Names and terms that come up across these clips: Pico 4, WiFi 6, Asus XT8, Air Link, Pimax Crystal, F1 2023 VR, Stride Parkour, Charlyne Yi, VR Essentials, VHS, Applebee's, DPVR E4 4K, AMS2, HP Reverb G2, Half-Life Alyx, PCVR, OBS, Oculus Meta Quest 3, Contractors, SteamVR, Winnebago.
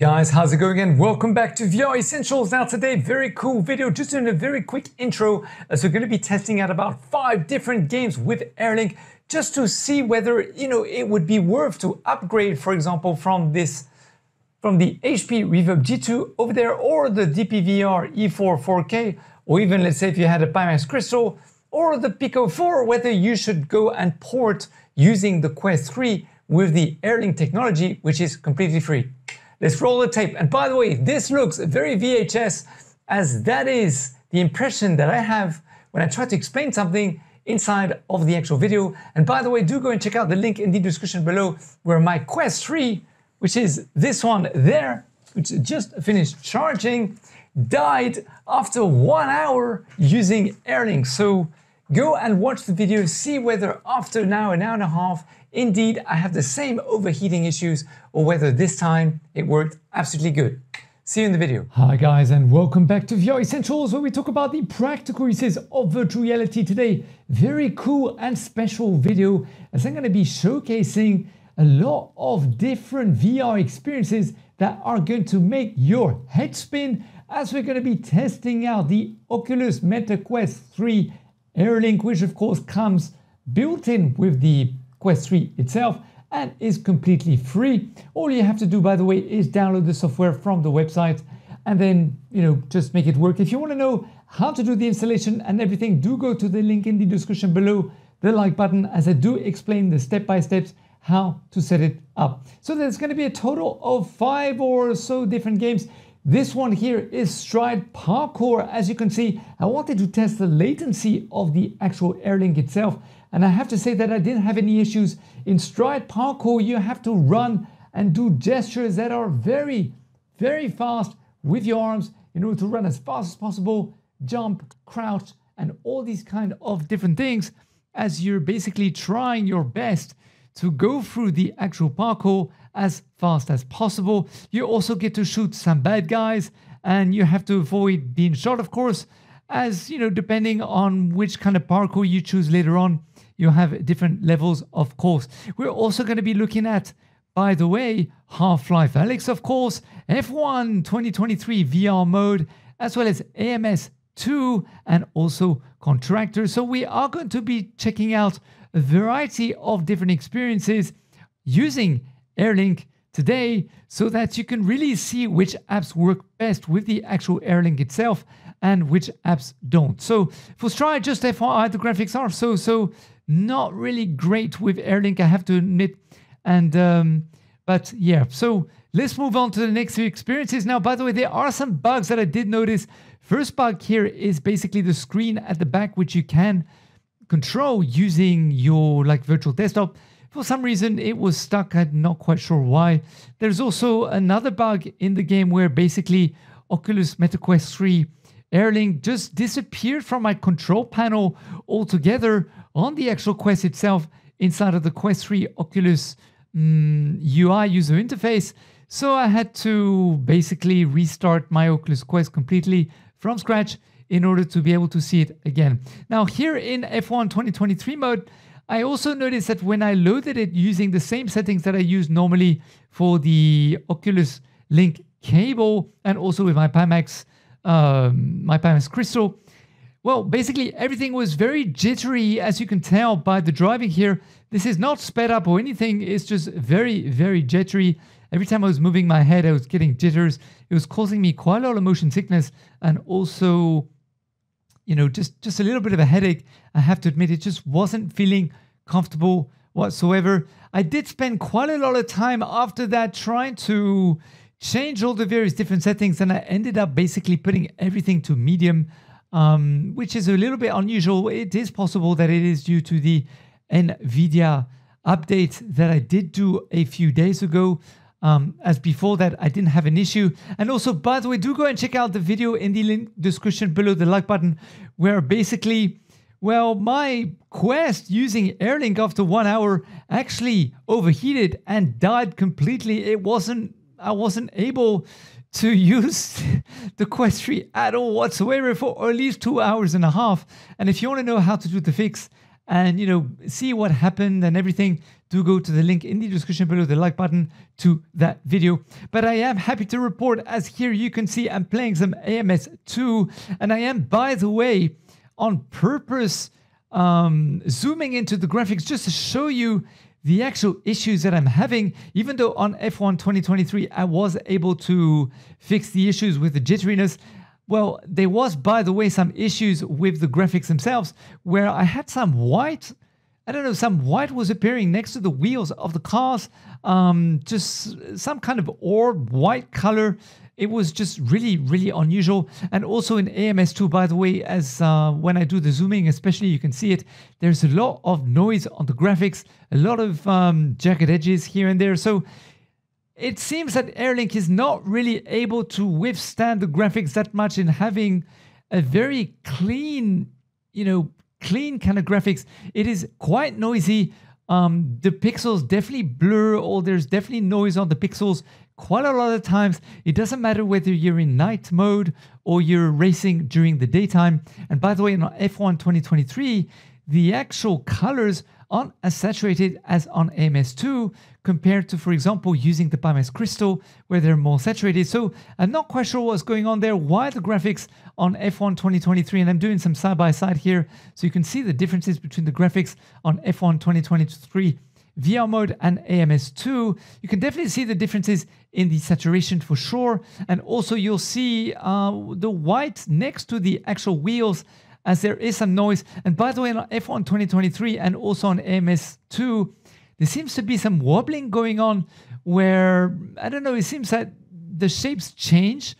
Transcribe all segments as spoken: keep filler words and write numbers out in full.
Guys, how's it going again? Welcome back to V R Essentials. Now today, very cool video, just in a very quick intro. So we're going to be testing out about five different games with Air Link just to see whether, you know, it would be worth to upgrade, for example, from this, from the H P Reverb G two over there, or the D P V R E four four K, or even let's say if you had a Pimax Crystal or the Pico four, whether you should go and port using the Quest three with the Air Link technology, which is completely free. Let's roll the tape. And by the way, this looks very V H S, as that is the impression that I have when I try to explain something inside of the actual video. And by the way, do go and check out the link in the description below where my Quest three, which is this one there, which just finished charging, died after one hour using Air Link. So go and watch the video, see whether after now an hour and a half, indeed, I have the same overheating issues, or whether this time it worked absolutely good. See you in the video. Hi guys, and welcome back to V R Essentials, where we talk about the practical uses of virtual reality today. Very cool and special video, as I'm going to be showcasing a lot of different V R experiences that are going to make your head spin, as we're going to be testing out the Oculus Meta Quest three Air Link, which of course comes built in with the Quest three itself and is completely free. All you have to do, by the way, is download the software from the website and then, you know, just make it work. If you want to know how to do the installation and everything, do go to the link in the description below, the like button, as I do explain the step-by-steps how to set it up. So there's going to be a total of five or so different games. This one here is Stride Parkour. As you can see, I wanted to test the latency of the actual Air Link itself. And I have to say that I didn't have any issues. In Stride Parkour, you have to run and do gestures that are very, very fast with your arms in order to run as fast as possible, jump, crouch, and all these kind of different things, as you're basically trying your best to go through the actual parkour as fast as possible. You also get to shoot some bad guys, and you have to avoid being shot, of course, as you know, depending on which kind of parkour you choose later on, you have different levels, of course. We're also going to be looking at, by the way, Half-Life Alyx, of course, F one twenty twenty-three V R mode, as well as A M S two, and also Contractors. So we are going to be checking out a variety of different experiences using Air Link today, so that you can really see which apps work best with the actual Air Link itself and which apps don't. So for Stride, just F Y I, the graphics are so so not really great with Air Link, I have to admit. And um, but yeah, so let's move on to the next few experiences. Now, by the way, there are some bugs that I did notice. First bug here is basically the screen at the back, which you can control using your like virtual desktop. For some reason, it was stuck. I'm not quite sure why. There's also another bug in the game where basically Oculus Meta Quest three Air Link just disappeared from my control panel altogether on the actual Quest itself inside of the Quest three Oculus um, U I user interface. So I had to basically restart my Oculus Quest completely from scratch in order to be able to see it again. Now here in F one twenty twenty-three mode, I also noticed that when I loaded it using the same settings that I use normally for the Oculus Link cable, and also with my Pimax, um, my Pimax Crystal, well, basically everything was very jittery, as you can tell by the driving here. This is not sped up or anything. It's just very, very jittery. Every time I was moving my head, I was getting jitters. It was causing me quite a lot of motion sickness, and also, you know, just, just a little bit of a headache. I have to admit, it just wasn't feeling comfortable whatsoever. I did spend quite a lot of time after that trying to change all the various different settings, and I ended up basically putting everything to medium, um, which is a little bit unusual. It is possible that it is due to the NVIDIA update that I did do a few days ago. Um, as before that, I didn't have an issue. And also, by the way, do go and check out the video in the link description below, the like button, where basically, well, my Quest using Air Link after one hour actually overheated and died completely. It wasn't, I wasn't able to use the Quest three at all whatsoever for at least two hours and a half. And if you want to know how to do the fix, and, you know, see what happened and everything, do go to the link in the description below, the like button to that video. But I am happy to report, as here you can see, I'm playing some A M S two, and I am, by the way, on purpose um, zooming into the graphics just to show you the actual issues that I'm having, even though on F one twenty twenty-three I was able to fix the issues with the jitteriness. Well, there was, by the way, some issues with the graphics themselves, where I had some white, I don't know, some white was appearing next to the wheels of the cars, um, just some kind of orb white color. It was just really, really unusual. And also in A M S two, by the way, as uh, when I do the zooming, especially, you can see it, there's a lot of noise on the graphics, a lot of um, jagged edges here and there. So it seems that Air Link is not really able to withstand the graphics that much in having a very clean, you know, clean kind of graphics. It is quite noisy. Um, the pixels definitely blur, or there's definitely noise on the pixels. Quite a lot of times, it doesn't matter whether you're in night mode or you're racing during the daytime. And by the way, in F one twenty twenty-three, the actual colors aren't as saturated as on A M S two compared to, for example, using the Pimax Crystal, where they're more saturated. So I'm not quite sure what's going on there, why the graphics on F one twenty twenty-three, and I'm doing some side-by-side here so you can see the differences between the graphics on F one twenty twenty-three V R mode and A M S two. You can definitely see the differences in the saturation for sure. And also you'll see uh, the white next to the actual wheels, as there is some noise. And by the way, on F one twenty twenty-three and also on A M S two, there seems to be some wobbling going on where, I don't know, it seems that the shapes change.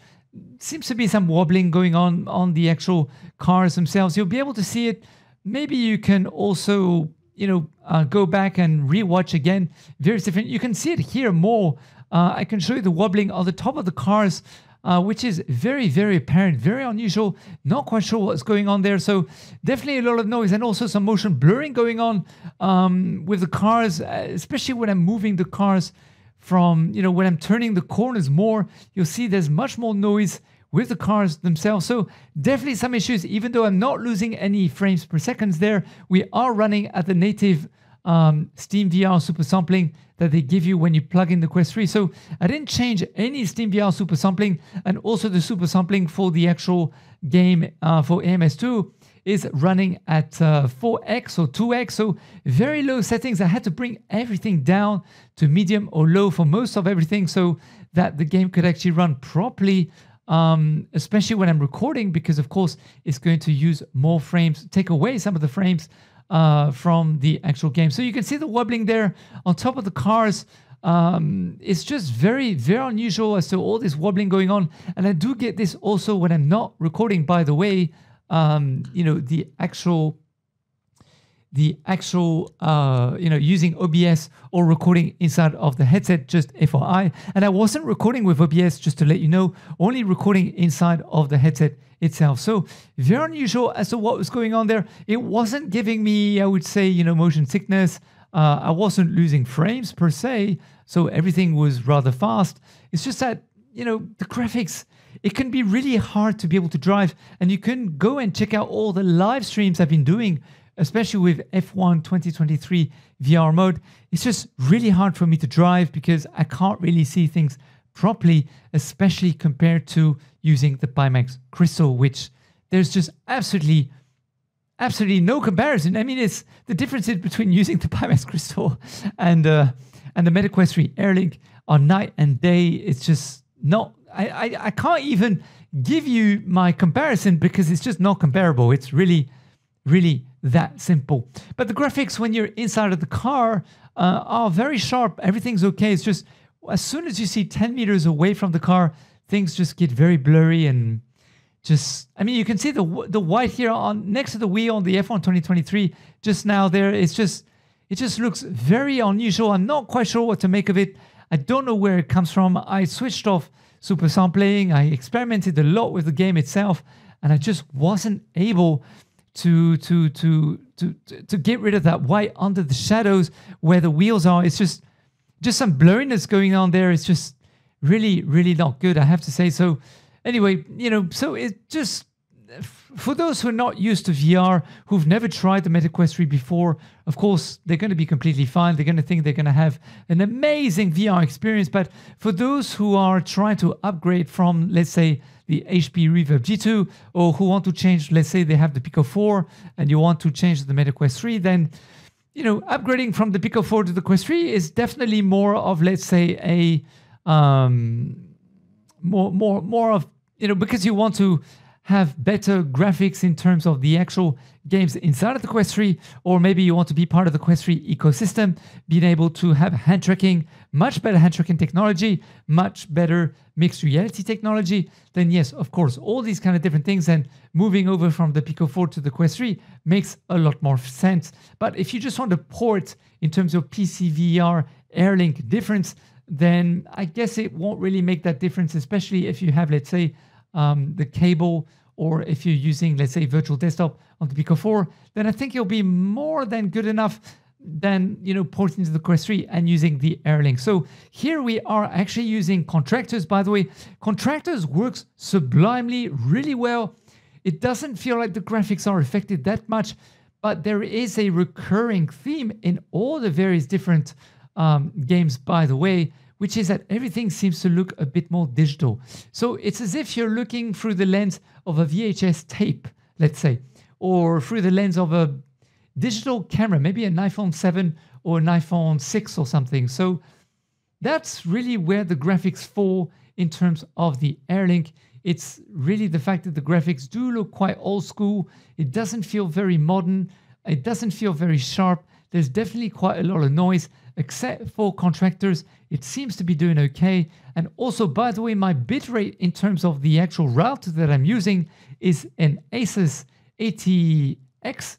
Seems to be some wobbling going on on the actual cars themselves. You'll be able to see it. Maybe you can also, you know, uh, go back and rewatch again. Very different. You can see it here more. Uh, I can show you the wobbling on the top of the cars, uh, which is very, very apparent, very unusual. Not quite sure what's going on there. So definitely a lot of noise, and also some motion blurring going on um, with the cars, especially when I'm moving the cars from, you know, when I'm turning the corners more, you'll see there's much more noise with the cars themselves. So definitely some issues, even though I'm not losing any frames per seconds there. We are running at the native um, SteamVR super sampling that they give you when you plug in the Quest three. So I didn't change any SteamVR super sampling, and also the super sampling for the actual game uh, for A M S two is running at uh, four X or two X, so very low settings. I had to bring everything down to medium or low for most of everything so that the game could actually run properly, Um, especially when I'm recording, because of course it's going to use more frames, take away some of the frames uh, from the actual game. So you can see the wobbling there on top of the cars. Um, it's just very, very unusual as to all this wobbling going on. And I do get this also when I'm not recording, by the way, um, you know, the actual, the actual, uh, you know, using O B S or recording inside of the headset, just F Y I. And I wasn't recording with O B S, just to let you know, only recording inside of the headset itself. So very unusual as to what was going on there. It wasn't giving me, I would say, you know, motion sickness. Uh, I wasn't losing frames per se, so everything was rather fast. It's just that, you know, the graphics, it can be really hard to be able to drive. And you can go and check out all the live streams I've been doing, especially with F one twenty twenty-three V R mode. It's just really hard for me to drive because I can't really see things properly, especially compared to using the Pimax Crystal, which there's just absolutely, absolutely no comparison. I mean, it's the differences between using the Pimax Crystal and uh, and the Meta Quest three Air Link are night and day. It's just not, I, I, I can't even give you my comparison because it's just not comparable. It's really, really that simple. But the graphics when you're inside of the car uh, are very sharp. Everything's okay. It's just as soon as you see ten meters away from the car, things just get very blurry and just, I mean, you can see the the white here on next to the wheel on the F one twenty twenty-three just now there. It's just, it just looks very unusual. I'm not quite sure what to make of it. I don't know where it comes from. I switched off super sampling. I experimented a lot with the game itself, and I just wasn't able To, to to to to get rid of that white under the shadows where the wheels are. It's just just some blurriness going on there. It's just really, really not good, I have to say. So anyway, you know, so it just for those who are not used to V R, who've never tried the Meta Quest three before, of course, they're going to be completely fine. They're going to think they're going to have an amazing V R experience. But for those who are trying to upgrade from, let's say, the H P Reverb G two, or who want to change, let's say they have the Pico four and you want to change to the Meta Quest three, then, you know, upgrading from the Pico four to the Quest three is definitely more of, let's say, a um, more, more, more of, you know, because you want to have better graphics in terms of the actual games inside of the Quest three, or maybe you want to be part of the Quest three ecosystem, being able to have hand tracking, much better hand tracking technology, much better mixed reality technology, then yes, of course, all these kind of different things, and moving over from the Pico four to the Quest three makes a lot more sense. But if you just want to port in terms of P C V R Air Link difference, then I guess it won't really make that difference, especially if you have, let's say, Um, the cable, or if you're using, let's say, virtual desktop on the Pico four, then I think you'll be more than good enough than, you know, porting to the Quest three and using the Air Link. So here we are actually using Contractors, by the way. Contractors works sublimely, really well. It doesn't feel like the graphics are affected that much, but there is a recurring theme in all the various different um, games, by the way, which is that everything seems to look a bit more digital. So it's as if you're looking through the lens of a V H S tape, let's say, or through the lens of a digital camera, maybe an iPhone seven or an iPhone six or something. So that's really where the graphics fall in terms of the Air Link. It's really the fact that the graphics do look quite old school. It doesn't feel very modern. It doesn't feel very sharp. There's definitely quite a lot of noise, except for Contractors. It seems to be doing okay. And also, by the way, my bitrate in terms of the actual router that I'm using is an Asus A T X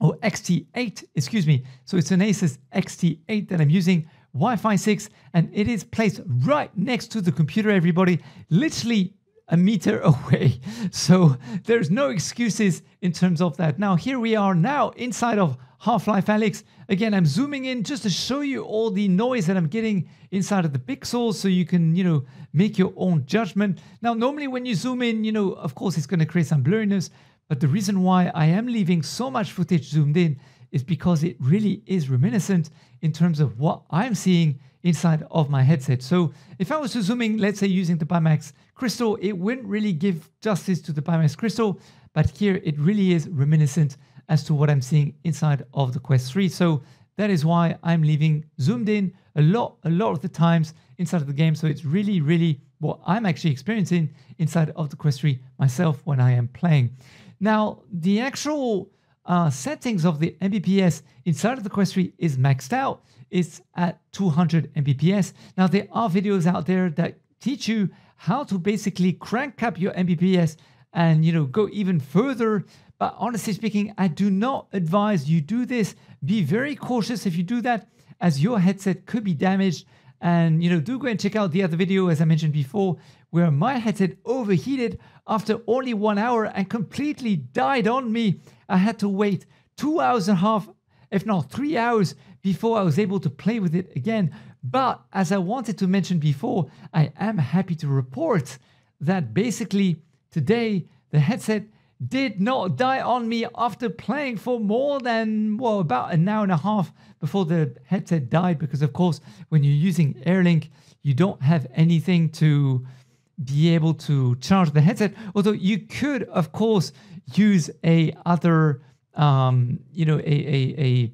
or X T eight, excuse me. So it's an Asus X T eight that I'm using, Wi-Fi six, and it is placed right next to the computer, everybody, literally a meter away. So there's no excuses in terms of that. Now, here we are now inside of Half-Life Alyx. Again, I'm zooming in just to show you all the noise that I'm getting inside of the pixels, so you can, you know, make your own judgment. Now, normally when you zoom in, you know, of course, it's going to create some blurriness. But the reason why I am leaving so much footage zoomed in is because it really is reminiscent in terms of what I'm seeing inside of my headset. So if I was to zoom in, let's say using the Pimax Crystal, it wouldn't really give justice to the Pimax Crystal, but here it really is reminiscent as to what I'm seeing inside of the Quest three. So that is why I'm leaving zoomed in a lot, a lot of the times inside of the game. So it's really, really what I'm actually experiencing inside of the Quest three myself when I am playing. Now, the actual uh, settings of the M B P S inside of the Quest three is maxed out. It's at two hundred M B P S. Now, there are videos out there that teach you how to basically crank up your M B P S and, you know, go even further. But honestly speaking, I do not advise you do this. Be very cautious if you do that, as your headset could be damaged. And, you know, do go and check out the other video, as I mentioned before, where my headset overheated after only one hour and completely died on me. I had to wait two hours and a half, if not three hours, before I was able to play with it again. But as I wanted to mention before, I am happy to report that basically today the headset did not die on me after playing for more than, well, about an hour and a half before the headset died, because of course when you're using Air Link, you don't have anything to be able to charge the headset, although you could of course use a other um you know a a a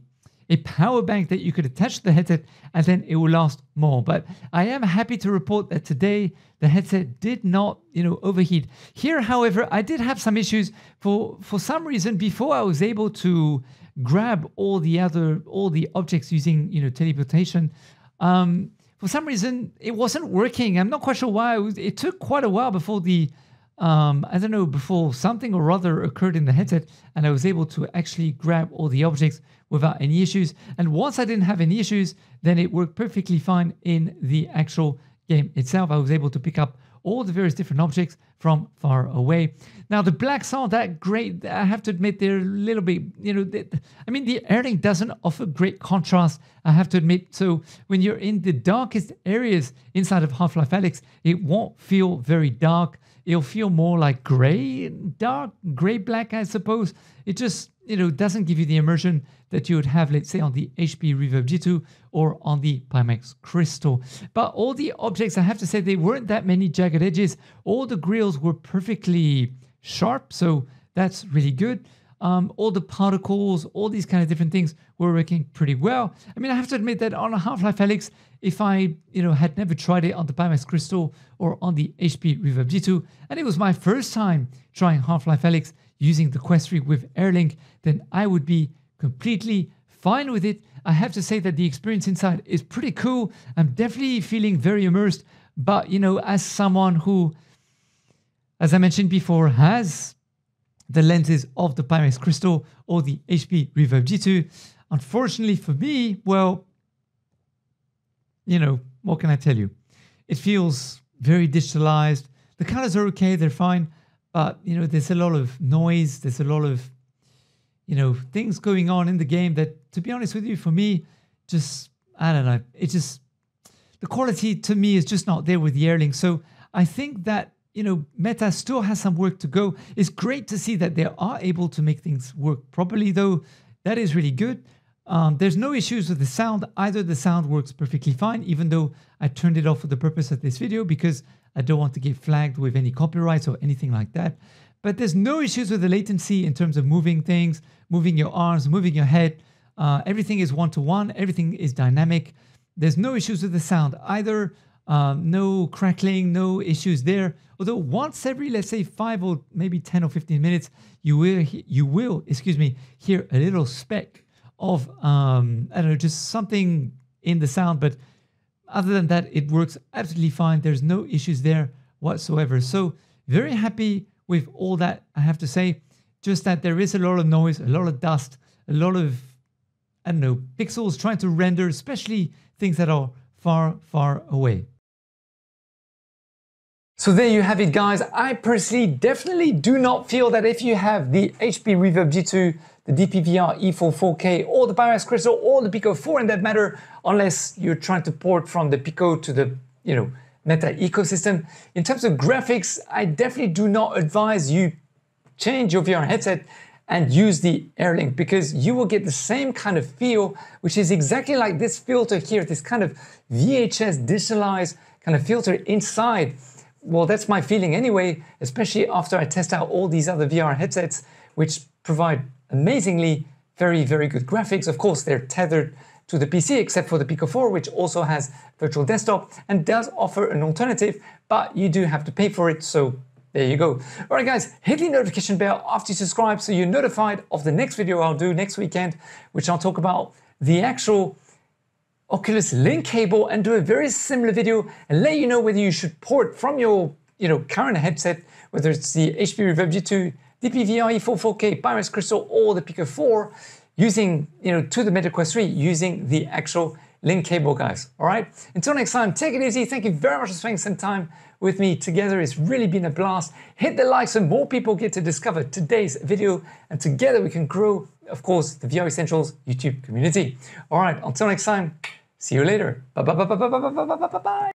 a power bank that you could attach to the headset, and then it will last more. But I am happy to report that today the headset did not, you know, overheat. Here, however, I did have some issues for for some reason before I was able to grab all the other all the objects using, you know, teleportation. Um, for some reason, it wasn't working. I'm not quite sure why. It, was, it took quite a while before the um, I don't know before something or other occurred in the headset, and I was able to actually grab all the objects without any issues. And once I didn't have any issues, then it worked perfectly fine in the actual game itself. I was able to pick up all the various different objects from far away. Now, the blacks aren't that great. I have to admit they're a little bit, you know, they, I mean, the Air Link doesn't offer great contrast, I have to admit. So when you're in the darkest areas inside of Half-Life Alyx, it won't feel very dark. it'll feel more like gray, dark, gray black, I suppose. It just, you know, doesn't give you the immersion that you would have, let's say, on the H P Reverb G two or on the Pimax Crystal. But all the objects, I have to say, they weren't that many jagged edges. All the grills were perfectly sharp, so that's really good. Um, all the particles, all these kind of different things were working pretty well. I mean, I have to admit that on a Half-Life Alyx, if I, you know, had never tried it on the Pimax Crystal or on the H P Reverb G two, and it was my first time trying Half-Life Alyx using the Quest three with Air Link, then I would be completely fine with it. I have to say that the experience inside is pretty cool. I'm definitely feeling very immersed, but, you know, as someone who, as I mentioned before, has the lenses of the Pimax Crystal or the H P Reverb G two. Unfortunately for me, well, you know, what can I tell you? It feels very digitalized. The colors are okay, they're fine, but, you know, there's a lot of noise, there's a lot of, you know, things going on in the game that, to be honest with you, for me, just, I don't know, it just, the quality to me is just not there with the Air Link. So I think that, you know, Meta still has some work to go. It's great to see that they are able to make things work properly, though. That is really good. Um, there's no issues with the sound either. The sound works perfectly fine, even though I turned it off for the purpose of this video because I don't want to get flagged with any copyrights or anything like that. But there's no issues with the latency in terms of moving things, moving your arms, moving your head. Uh, everything is one-to-one. Everything is dynamic. There's no issues with the sound either. Um, no crackling, no issues there. Although once every, let's say, five or maybe ten or fifteen minutes, you will, you will, excuse me, hear a little speck of, um, I don't know, just something in the sound. But other than that, it works absolutely fine. There's no issues there whatsoever. So very happy with all that, I have to say. Just that there is a lot of noise, a lot of dust, a lot of, I don't know, pixels trying to render, especially things that are far, far away. So there you have it, guys. I personally definitely do not feel that if you have the H P Reverb G two, the D P V R E four four K, or the Pimax Crystal, or the Pico four in that matter, unless you're trying to port from the Pico to the, you know, Meta ecosystem. In terms of graphics, I definitely do not advise you change your V R headset and use the Air Link, because you will get the same kind of feel, which is exactly like this filter here, this kind of V H S digitalized kind of filter inside. Well, that's my feeling anyway, especially after I test out all these other V R headsets, which provide amazingly very, very good graphics. Of course, they're tethered to the P C, except for the Pico four, which also has virtual desktop and does offer an alternative, but you do have to pay for it, so there you go. All right, guys, hit the notification bell after you subscribe so you're notified of the next video I'll do next weekend, which I'll talk about the actual Oculus Link cable and do a very similar video and let you know whether you should port from your, you know, current headset, whether it's the H P Reverb G two, D P V R E four four K, Pimax Crystal, or the Pico four, using, you know, to the Meta Quest three using the actual Link cable, guys. All right, until next time, take it easy. Thank you very much for spending some time with me together. It's really been a blast. Hit the like so more people get to discover today's video, and together we can grow, of course, the V R Essentials YouTube community. All right, until next time, see you later. Bye bye bye bye bye bye bye bye bye.